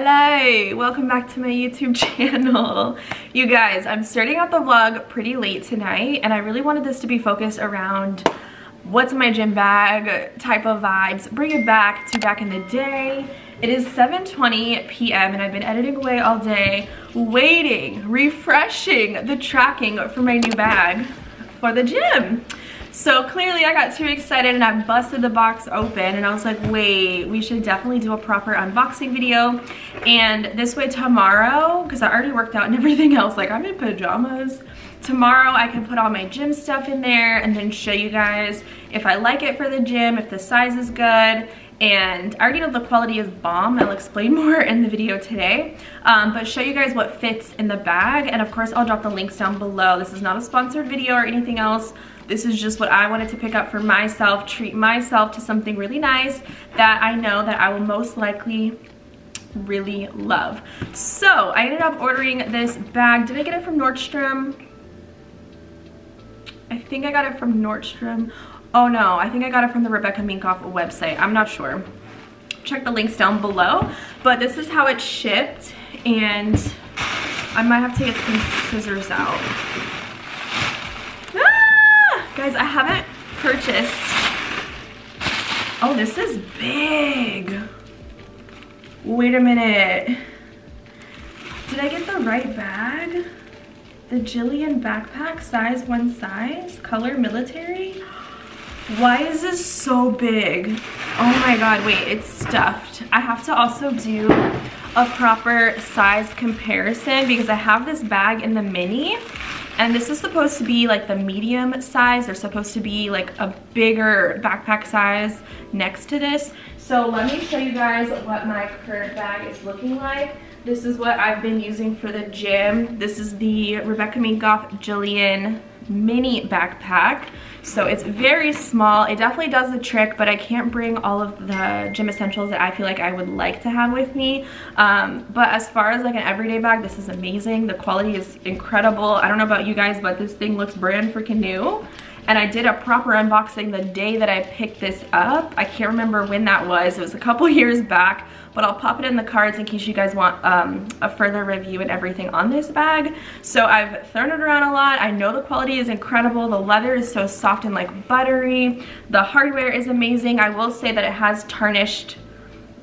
Hello, welcome back to my YouTube channel. You guys, I'm starting out the vlog pretty late tonight and I really wanted this to be focused around what's in my gym bag type of vibes. Bring it back to back in the day. It is 7:20 p.m. and I've been editing away all day, waiting, refreshing the tracking for my new bag for the gym. So clearly I got too excited and I busted the box open and I was like, wait, we should definitely do a proper unboxing video. And this way tomorrow, because I already worked out and everything else, like I'm in pajamas. Tomorrow I can put all my gym stuff in there and then show you guys if I like it for the gym, if the size is good. And I already know the quality is bomb. I'll explain more in the video today, but show you guys what fits in the bag. And of course I'll drop the links down below. This is not a sponsored video or anything else. This is just what I wanted to pick up for myself, treat myself to something really nice that I know that I will most likely really love. So I ended up ordering this bag. Did I get it from Nordstrom? I think I got it from Nordstrom. Oh no, I think I got it from the Rebecca Minkoff website. I'm not sure. Check the links down below. But this is how it shipped, and I might have to get some scissors out. Ah! Guys, I haven't purchased... Oh, this is big. Wait a minute. Did I get the right bag? The Julian Backpack, size 1 size, color military. Why is this so big? Oh my god, wait, it's stuffed. I have to also do a proper size comparison because I have this bag in the mini and this is supposed to be like the medium size. There's supposed to be like a bigger backpack size next to this. So let me show you guys what my current bag is looking like. This is what I've been using for the gym. This is the Rebecca Minkoff Julian mini backpack. So it's very small. It definitely does the trick, but I can't bring all of the gym essentials that I feel like I would like to have with me. But as far as like an everyday bag, this is amazing. The quality is incredible. I don't know about you guys, but this thing looks brand freaking new. And I did a proper unboxing the day that I picked this up. I can't remember when that was. It was a couple years back, but I'll pop it in the cards in case you guys want a further review and everything on this bag. So I've thrown it around a lot. I know the quality is incredible. The leather is so soft and like buttery. The hardware is amazing. I will say that it has tarnished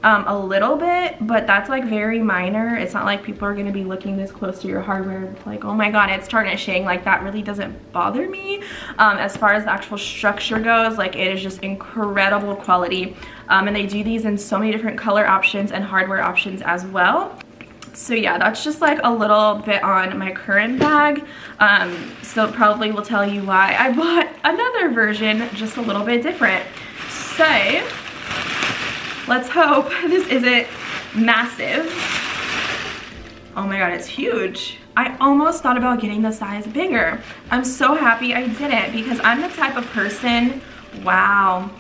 a little bit, but that's like very minor. It's not like people are gonna be looking this close to your hardware like, oh my god, it's tarnishing. Like that really doesn't bother me. As far as the actual structure goes, like it is just incredible quality. And they do these in so many different color options and hardware options as well. So yeah, that's just like a little bit on my current bag. So it probably will tell you why I bought another version just a little bit different. So let's hope this isn't massive. Oh my god, it's huge. I almost thought about getting the size bigger. I'm so happy I didn't because I'm the type of person, wow.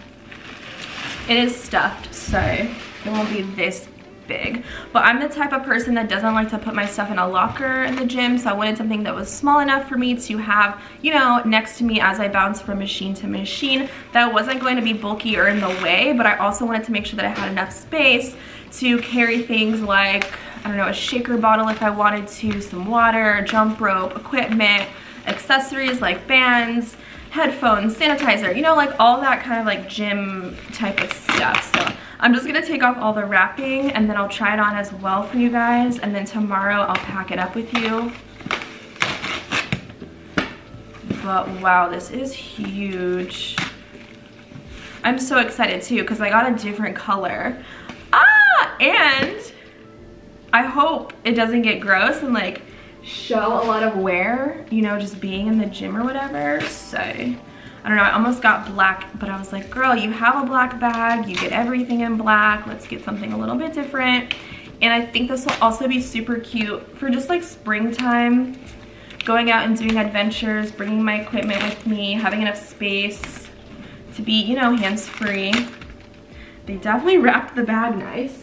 It is stuffed, so it won't be this big. But I'm the type of person that doesn't like to put my stuff in a locker in the gym, so I wanted something that was small enough for me to have, you know, next to me as I bounce from machine to machine. That wasn't going to be bulky or in the way, but I also wanted to make sure that I had enough space to carry things like, I don't know, a shaker bottle if I wanted to, some water, jump rope, equipment, accessories like bands, headphones, sanitizer, you know, like all that kind of like gym type of stuff. So I'm just gonna take off all the wrapping and then I'll try it on as well for you guys, and then tomorrow I'll pack it up with you. But wow, this is huge. I'm so excited too because I got a different color. Ah, and I hope it doesn't get gross and like show a lot of wear, you know, just being in the gym or whatever. So I don't know, I almost got black, but I was like, girl, you have a black bag, you get everything in black, let's get something a little bit different. And I think this will also be super cute for just like springtime, going out and doing adventures, bringing my equipment with me, having enough space to be, you know, hands-free. They definitely wrapped the bag nice.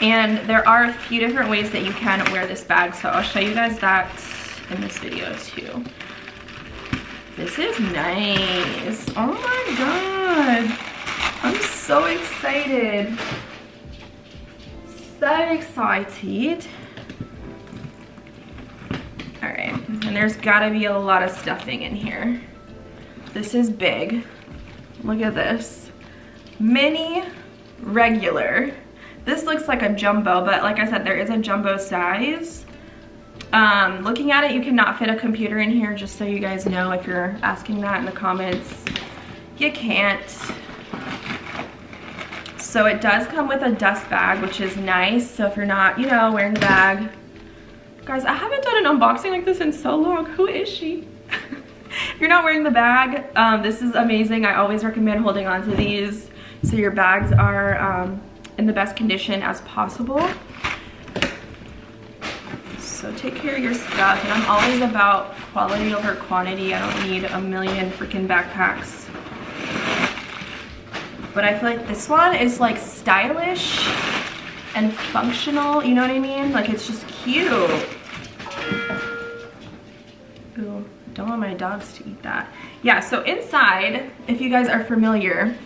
And there are a few different ways that you can wear this bag, so I'll show you guys that in this video too. This is nice. Oh my god, I'm so so excited. So excited. All right, and there's gotta be a lot of stuffing in here. This is big. Look at this. Mini, regular. This looks like a jumbo, but like I said, there is a jumbo size. Looking at it, you cannot fit a computer in here, just so you guys know, if you're asking that in the comments. You can't. So it does come with a dust bag, which is nice. So if you're not, you know, wearing a bag. Guys, I haven't done an unboxing like this in so long. Who is she? If you're not wearing the bag, this is amazing. I always recommend holding on to these so your bags are in the best condition as possible. So take care of your stuff. And I'm always about quality over quantity. I don't need a million freaking backpacks. But I feel like this one is like stylish and functional, you know what I mean? Like it's just cute. Ooh, don't want my dogs to eat that. Yeah, so inside, if you guys are familiar,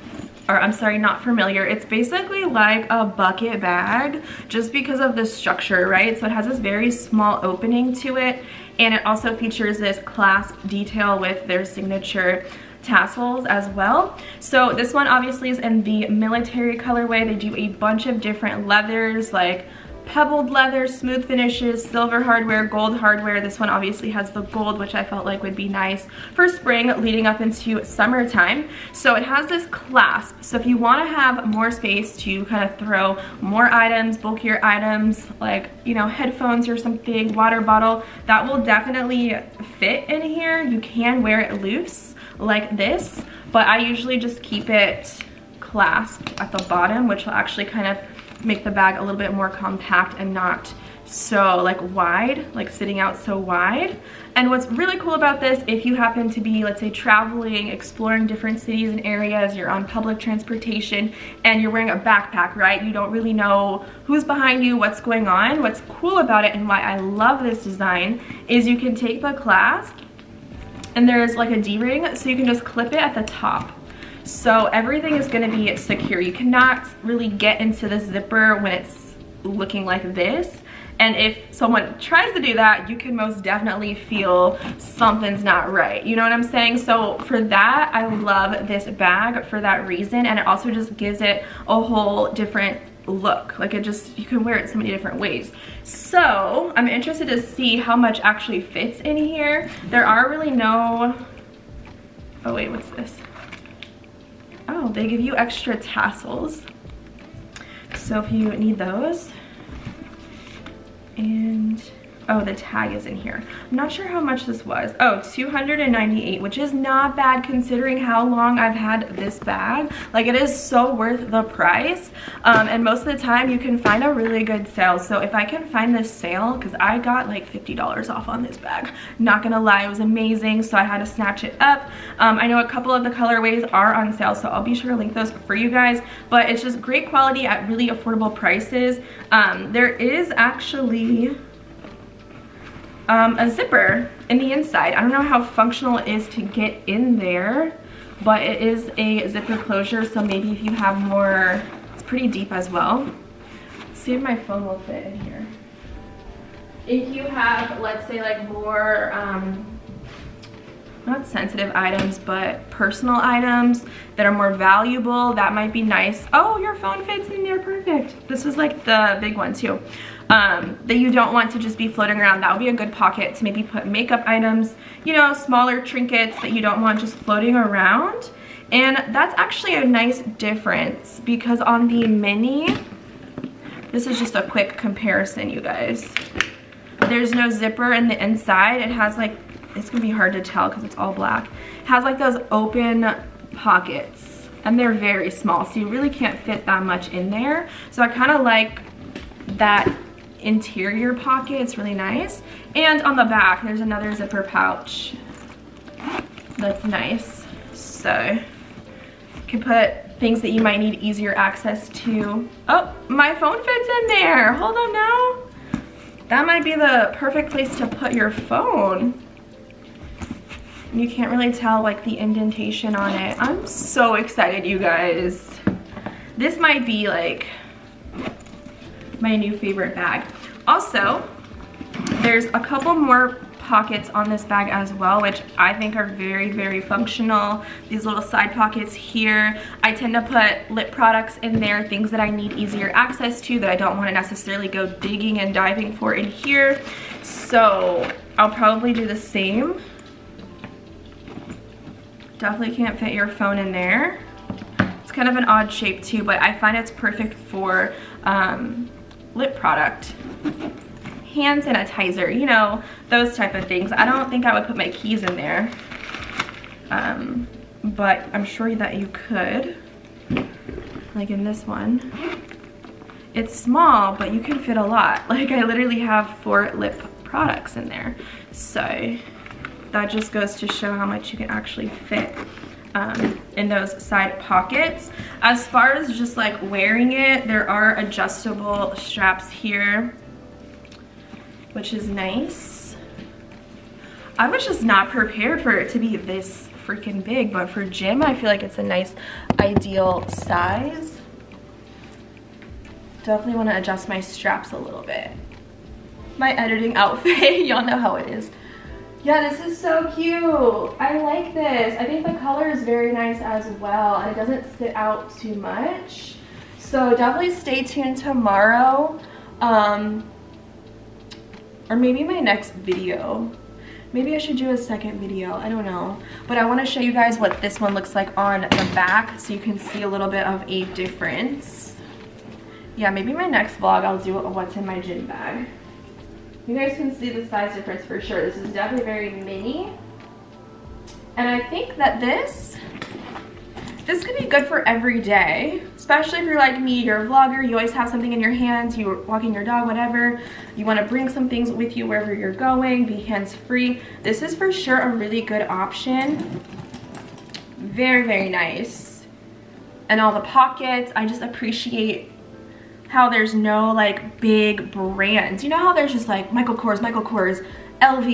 or I'm sorry, not familiar, it's basically like a bucket bag just because of the structure, right? So it has this very small opening to it, and it also features this clasp detail with their signature tassels as well. So this one obviously is in the military colorway. They do a bunch of different leathers, like pebbled leather, smooth finishes, silver hardware, gold hardware. This one obviously has the gold, which I felt like would be nice for spring leading up into summertime. So it has this clasp. So if you want to have more space to kind of throw more items, bulkier items, like, you know, headphones or something, water bottle, that will definitely fit in here. You can wear it loose like this, but I usually just keep it clasped at the bottom, which will actually kind of make the bag a little bit more compact and not so like wide, like sitting out so wide. And what's really cool about this, if you happen to be, let's say, traveling, exploring different cities and areas, you're on public transportation and you're wearing a backpack, right? You don't really know who's behind you, what's going on. What's cool about it and why I love this design is you can take the clasp and there's like a D-ring, so you can just clip it at the top. So everything is going to be secure. You cannot really get into the zipper when it's looking like this. And if someone tries to do that, you can most definitely feel something's not right. You know what I'm saying? So for that, I love this bag for that reason. And it also just gives it a whole different look. Like it just, you can wear it so many different ways. So I'm interested to see how much actually fits in here. There are really no, oh wait, what's this? Oh, they give you extra tassels. So if you need those. And, oh, the tag is in here. I'm not sure how much this was. Oh, $298, which is not bad considering how long I've had this bag. Like, it is so worth the price. And most of the time, you can find a really good sale. So if I can find this sale, because I got like $50 off on this bag. Not gonna lie, it was amazing, so I had to snatch it up. I know a couple of the colorways are on sale, so I'll be sure to link those for you guys. But it's just great quality at really affordable prices. There is actually a zipper in the inside. I don't know how functional it is to get in there, but it is a zipper closure, so maybe if you have more, it's pretty deep as well. Let's see if my phone will fit in here. If you have, let's say, like more, not sensitive items, but personal items that are more valuable, that might be nice. Oh, your phone fits in there, perfect. This is like the big one too. That you don't want to just be floating around. That would be a good pocket to maybe put makeup items, you know, smaller trinkets that you don't want just floating around. And that's actually a nice difference because on the mini, this is just a quick comparison, you guys. There's no zipper in the inside. It has like, it's gonna be hard to tell because it's all black. It has like those open pockets and they're very small. So you really can't fit that much in there. So I kind of like that interior pocket, it's really nice. And on the back there's another zipper pouch that's nice, so you can put things that you might need easier access to. Oh, my phone fits in there, hold on now. That might be the perfect place to put your phone. And you can't really tell like the indentation on it. I'm so excited, you guys. This might be like my new favorite bag. Also, there's a couple more pockets on this bag as well, which I think are very, very functional. These little side pockets here. I tend to put lip products in there, things that I need easier access to that I don't want to necessarily go digging and diving for in here. So I'll probably do the same. Definitely can't fit your phone in there. It's kind of an odd shape too, but I find it's perfect for lip product, hand sanitizer, you know, those type of things. I don't think I would put my keys in there, but I'm sure that you could, like in this one. It's small, but you can fit a lot. Like I literally have 4 lip products in there. So that just goes to show how much you can actually fit in those side pockets. As far as just like wearing it, there are adjustable straps here, which is nice. I was just not prepared for it to be this freaking big, but for gym, I feel like it's a nice ideal size. Definitely want to adjust my straps a little bit. My editing outfit, y'all know how it is. Yeah, this is so cute. I like this. I think the color is very nice as well, and it doesn't sit out too much. So definitely stay tuned tomorrow. Or maybe my next video. Maybe I should do a second video, I don't know. But I wanna show you guys what this one looks like on the back so you can see a little bit of a difference. Yeah, maybe my next vlog I'll do what's in my gym bag. You guys can see the size difference for sure. This is definitely very mini. And I think that this could be good for every day, especially if you're like me, you're a vlogger, you always have something in your hands, you're walking your dog, whatever. You wanna bring some things with you wherever you're going, be hands-free. This is for sure a really good option. Very, very nice. And all the pockets, I just appreciate how there's no like big brands. You know how there's just like Michael Kors, LV,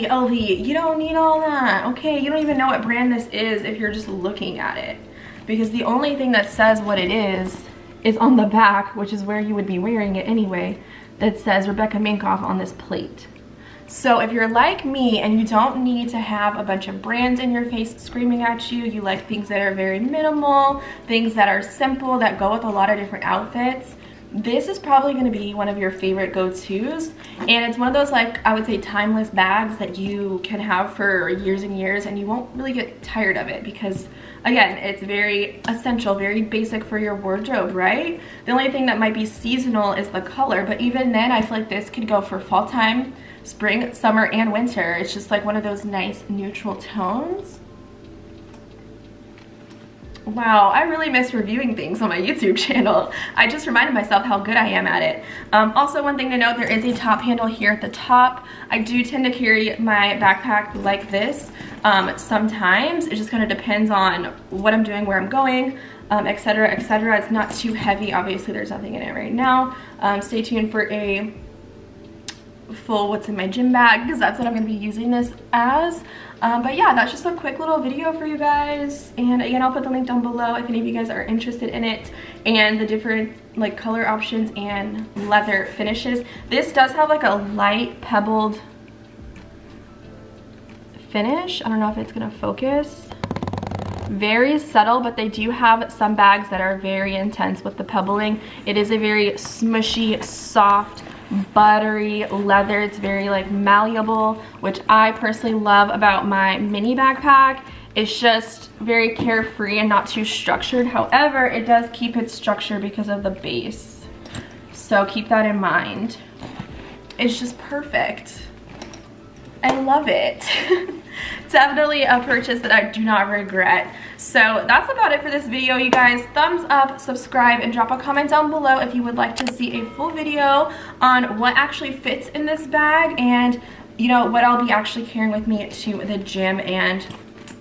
LV. You don't need all that, okay? You don't even know what brand this is if you're just looking at it, because the only thing that says what it is on the back, which is where you would be wearing it anyway, that says Rebecca Minkoff on this plate. So if you're like me and you don't need to have a bunch of brands in your face screaming at you, you like things that are very minimal, things that are simple, that go with a lot of different outfits, this is probably going to be one of your favorite go-tos. And it's one of those, like, I would say timeless bags that you can have for years and years, and you won't really get tired of it because, again, it's very essential, very basic for your wardrobe, right? The only thing that might be seasonal is the color, but even then, I feel like this could go for fall time, spring, summer, and winter. It's just like one of those nice neutral tones. Wow, I really miss reviewing things on my YouTube channel. I just reminded myself how good I am at it. Also, one thing to note, there is a top handle here at the top. I do tend to carry my backpack like this sometimes. It just kind of depends on what I'm doing, where I'm going, etc., etc. It's not too heavy. Obviously, there's nothing in it right now. Stay tuned for a full what's in my gym bag, because that's what I'm going to be using this as. But yeah, that's just a quick little video for you guys, and again, I'll put the link down below if any of you guys are interested in it, and the different like color options and leather finishes. This does have like a light pebbled finish. I don't know if it's going to focus. Very subtle, but they do have some bags that are very intense with the pebbling. It is a very smushy, soft, buttery leather. It's very like malleable, which I personally love about my mini backpack. It's just very carefree and not too structured. However, it does keep its structure because of the base, so keep that in mind. It's just perfect. I love it. Definitely a purchase that I do not regret. So that's about it for this video, you guys. Thumbs up, subscribe, and drop a comment down below if you would like to see a full video on what actually fits in this bag, and you know what I'll be actually carrying with me to the gym, and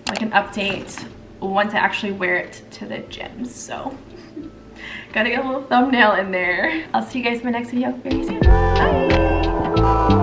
like an update once I actually wear it to the gym. So gotta get a little thumbnail in there. I'll see you guys in my next video very soon. Bye.